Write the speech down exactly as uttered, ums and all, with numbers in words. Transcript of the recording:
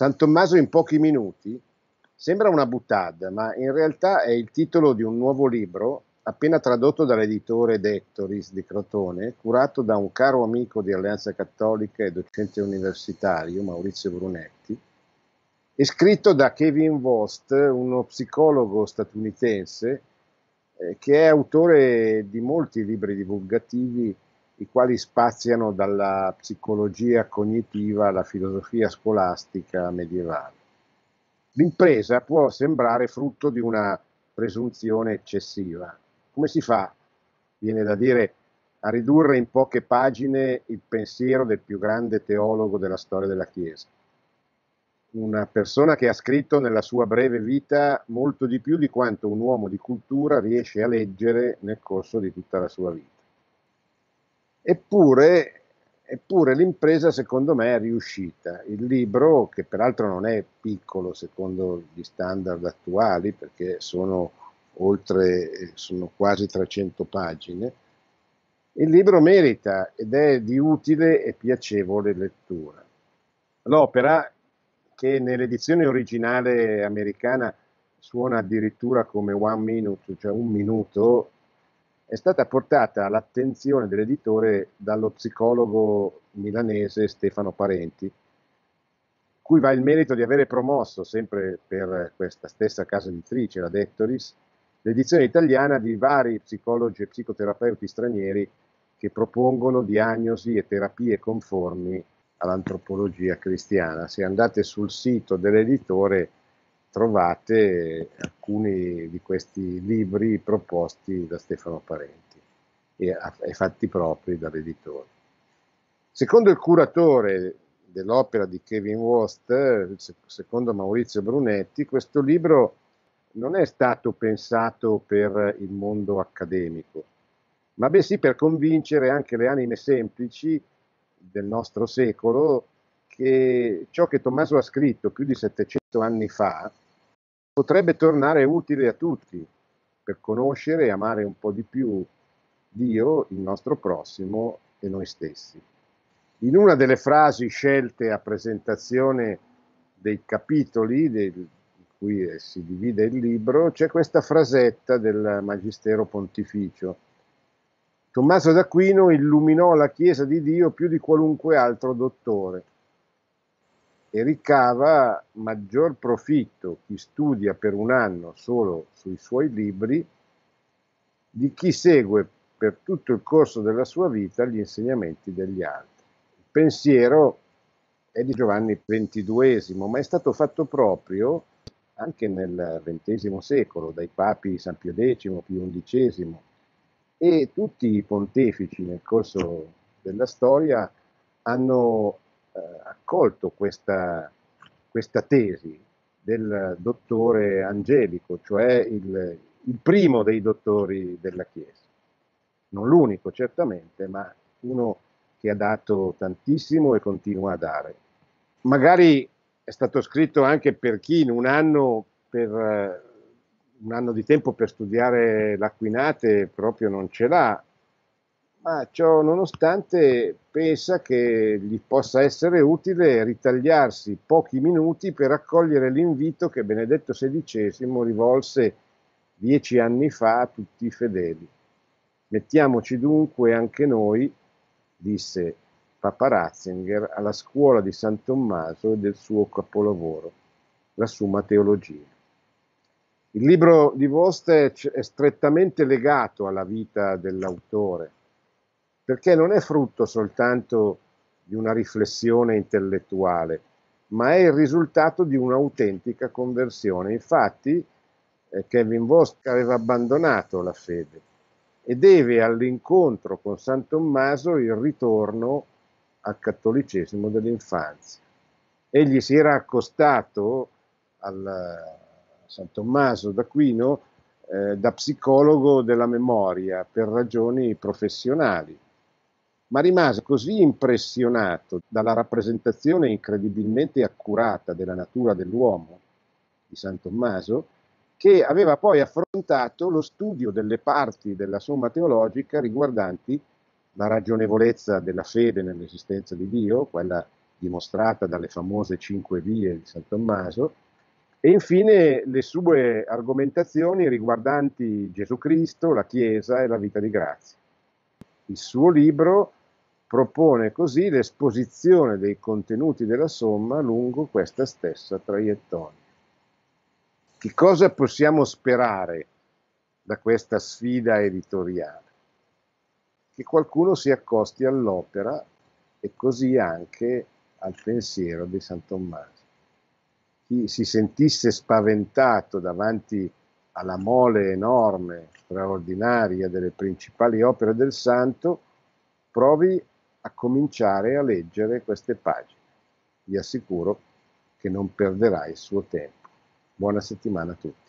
San Tommaso in pochi minuti sembra una buttata, ma in realtà è il titolo di un nuovo libro appena tradotto dall'editore D'Ettoris di Crotone, curato da un caro amico di Alleanza Cattolica e docente universitario, Maurizio Brunetti, e scritto da Kevin Vost, uno psicologo statunitense eh, che è autore di molti libri divulgativi, i quali spaziano dalla psicologia cognitiva alla filosofia scolastica medievale. L'impresa può sembrare frutto di una presunzione eccessiva. Come si fa, viene da dire, a ridurre in poche pagine il pensiero del più grande teologo della storia della Chiesa? Una persona che ha scritto nella sua breve vita molto di più di quanto un uomo di cultura riesce a leggere nel corso di tutta la sua vita. Eppure, eppure l'impresa secondo me è riuscita. Il libro, che peraltro non è piccolo secondo gli standard attuali, perché sono, oltre, sono quasi trecento pagine, il libro merita ed è di utile e piacevole lettura. L'opera, che nell'edizione originale americana suona addirittura come one minute, cioè un minuto, è stata portata all'attenzione dell'editore dallo psicologo milanese Stefano Parenti, cui va il merito di avere promosso, sempre per questa stessa casa editrice, la D'Ettoris, l'edizione italiana di vari psicologi e psicoterapeuti stranieri che propongono diagnosi e terapie conformi all'antropologia cristiana. Se andate sul sito dell'editore trovate alcuni di questi libri proposti da Stefano Parenti e, a, e fatti propri dall'editore. Secondo il curatore dell'opera di Kevin Vost, secondo Maurizio Brunetti, questo libro non è stato pensato per il mondo accademico, ma bensì per convincere anche le anime semplici del nostro secolo che ciò che Tommaso ha scritto più di settecento anni fa potrebbe tornare utile a tutti per conoscere e amare un po' di più Dio, il nostro prossimo e noi stessi. In una delle frasi scelte a presentazione dei capitoli del, in cui si divide il libro c'è questa frasetta del Magistero Pontificio: Tommaso d'Aquino illuminò la Chiesa di Dio più di qualunque altro dottore, e ricava maggior profitto chi studia per un anno solo sui suoi libri di chi segue per tutto il corso della sua vita gli insegnamenti degli altri. Il pensiero è di Giovanni ventiduesimo, ma è stato fatto proprio anche nel ventesimo secolo dai papi San Pio X, Pio undicesimo e tutti i pontefici nel corso della storia hanno accolto questa, questa tesi del dottore angelico, cioè il, il primo dei dottori della Chiesa, non l'unico certamente, ma uno che ha dato tantissimo e continua a dare. Magari è stato scritto anche per chi in un anno, per, un anno di tempo per studiare l'Aquinate proprio non ce l'ha, ma ciò nonostante pensa che gli possa essere utile ritagliarsi pochi minuti per accogliere l'invito che Benedetto sedicesimo rivolse dieci anni fa a tutti i fedeli. Mettiamoci dunque anche noi, disse Papa Ratzinger, alla scuola di San Tommaso e del suo capolavoro, la Summa Teologica. Il libro di Vost è strettamente legato alla vita dell'autore, perché non è frutto soltanto di una riflessione intellettuale, ma è il risultato di un'autentica conversione. Infatti, eh, Kevin Vost aveva abbandonato la fede e deve all'incontro con San Tommaso il ritorno al cattolicesimo dell'infanzia. Egli si era accostato al San Tommaso d'Aquino eh, da psicologo della memoria per ragioni professionali, ma rimase così impressionato dalla rappresentazione incredibilmente accurata della natura dell'uomo di San Tommaso, che aveva poi affrontato lo studio delle parti della Summa Teologica riguardanti la ragionevolezza della fede nell'esistenza di Dio, quella dimostrata dalle famose Cinque Vie di San Tommaso, e infine le sue argomentazioni riguardanti Gesù Cristo, la Chiesa e la vita di grazia. Il suo libro propone così l'esposizione dei contenuti della Somma lungo questa stessa traiettoria. Che cosa possiamo sperare da questa sfida editoriale? Che qualcuno si accosti all'opera e così anche al pensiero di San Tommaso. Chi si sentisse spaventato davanti alla mole enorme, straordinaria delle principali opere del Santo, provi a cominciare a leggere queste pagine. Vi assicuro che non perderai il suo tempo. Buona settimana a tutti.